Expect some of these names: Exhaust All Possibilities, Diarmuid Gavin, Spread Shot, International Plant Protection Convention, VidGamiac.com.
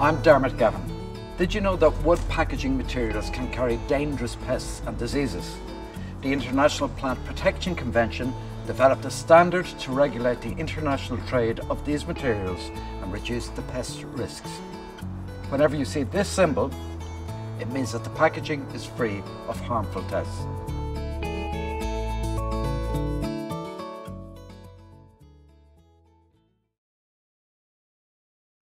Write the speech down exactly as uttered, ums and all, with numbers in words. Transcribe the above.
I'm Diarmuid Gavin. Did you know that wood packaging materials can carry dangerous pests and diseases? The International Plant Protection Convention developed a standard to regulate the international trade of these materials and reduce the pest risks. Whenever you see this symbol, it means that the packaging is free of harmful pests.